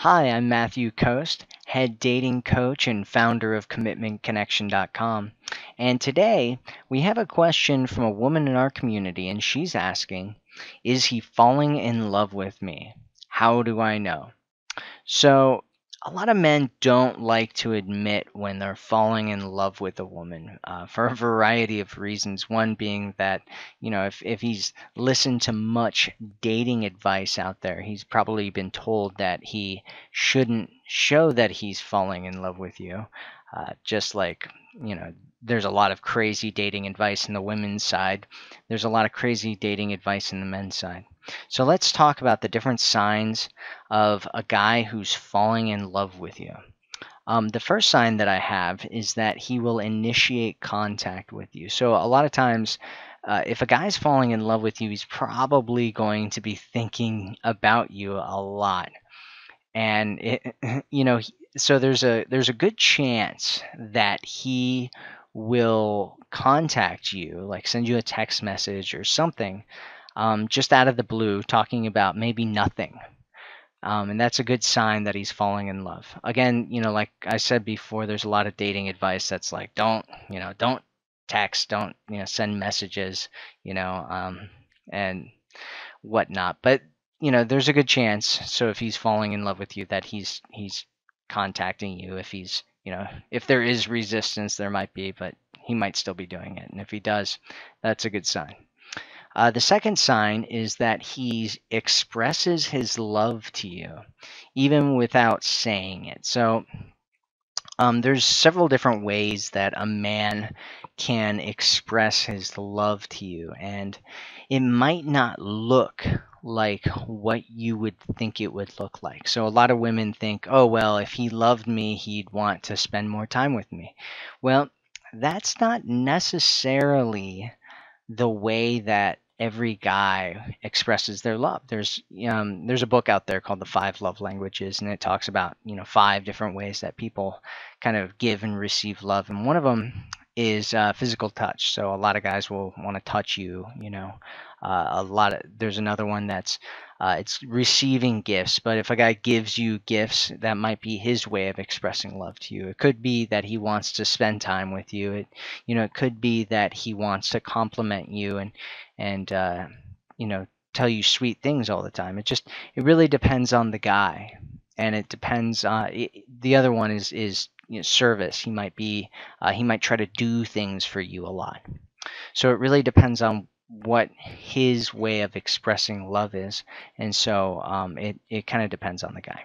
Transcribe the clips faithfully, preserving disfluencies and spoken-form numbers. Hi, I'm Matthew Coast, head dating coach and founder of commitment connection dot com. And today, we have a question from a woman in our community, and she's asking, is he falling in love with me? How do I know? So, a lot of men don't like to admit when they're falling in love with a woman uh, for a variety of reasons. One being that, you know, if, if he's listened to much dating advice out there, he's probably been told that he shouldn't show that he's falling in love with you. Uh, just like, you know, there's a lot of crazy dating advice in the women's side. There's a lot of crazy dating advice in the men's side. So let's talk about the different signs of a guy who's falling in love with you. Um, the first sign that I have is that he will initiate contact with you. So a lot of times, uh, if a guy's falling in love with you, he's probably going to be thinking about you a lot. And, it, you know, so there's a, there's a good chance that he will contact you, like send you a text message or something, Um, just out of the blue, talking about maybe nothing. Um, and that's a good sign that he's falling in love. Again, you know, like I said before, there's a lot of dating advice that's like, don't, you know, don't text, don't, you know, send messages, you know, um, and whatnot. But, you know, there's a good chance. So if he's falling in love with you, that he's, he's contacting you. If he's, you know, if there is resistance, there might be, but he might still be doing it. And if he does, that's a good sign. Uh, the second sign is that he expresses his love to you, even without saying it. So um, there's several different ways that a man can express his love to you, and it might not look like what you would think it would look like. So a lot of women think, oh, well, if he loved me, he'd want to spend more time with me. Well, that's not necessarily the way that every guy expresses their love. There's um, there's a book out there called The Five Love Languages, and it talks about, you know, five different ways that people kind of give and receive love. And one of them is uh, physical touch. So a lot of guys will want to touch you, you know. Uh, a lot of there's another one that's uh, it's receiving gifts. But if a guy gives you gifts, that might be his way of expressing love to you. It could be that he wants to spend time with you. It, you know, it could be that he wants to compliment you and and uh, you know, tell you sweet things all the time. It just it really depends on the guy, and it depends on it, the other one is is you know, service. He might be uh, he might try to do things for you a lot. So it really depends on what his way of expressing love is, and so um, it, it kind of depends on the guy.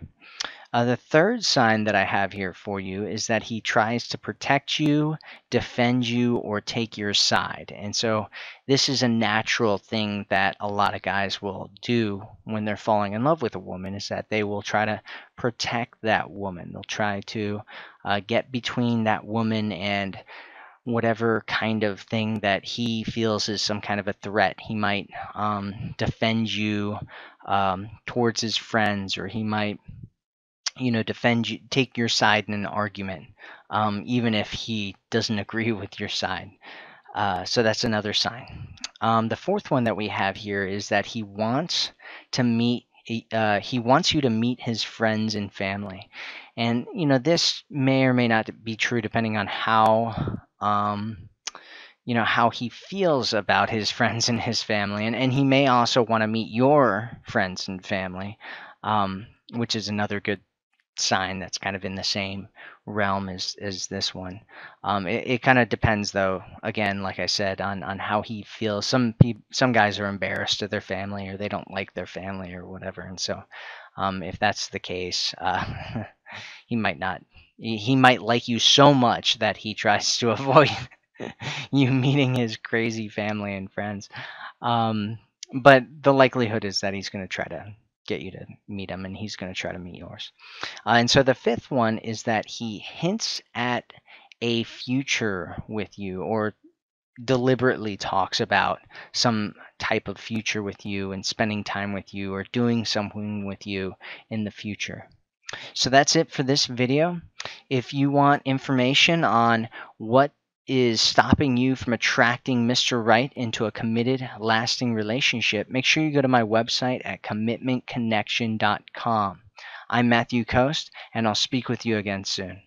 Uh, the third sign that I have here for you is that he tries to protect you, defend you, or take your side. And so this is a natural thing that a lot of guys will do when they're falling in love with a woman, is that they will try to protect that woman. They'll try to uh, get between that woman and whatever kind of thing that he feels is some kind of a threat. He might um, defend you um, towards his friends, or he might, you know, defend you, take your side in an argument, um, even if he doesn't agree with your side. Uh, so that's another sign. Um, the fourth one that we have here is that he wants to meet Uh, he wants you to meet his friends and family. And, you know, this may or may not be true depending on how, um, you know, how he feels about his friends and his family. And, and he may also want to meet your friends and family, um, which is another good sign that's kind of in the same realm as, as this one. Um, it it kind of depends, though, again, like I said, on, on how he feels. Some people, some guys are embarrassed of their family, or they don't like their family or whatever. And so um, if that's the case, uh, he might not, he might like you so much that he tries to avoid you meeting his crazy family and friends. Um, but the likelihood is that he's going to try to get you to meet him, and he's going to try to meet yours. Uh, and so the fifth one is that he hints at a future with you, or deliberately talks about some type of future with you and spending time with you or doing something with you in the future. So that's it for this video. If you want information on what is stopping you from attracting Mister Right into a committed, lasting relationship, make sure you go to my website at commitment connection dot com. I'm Matthew Coast, and I'll speak with you again soon.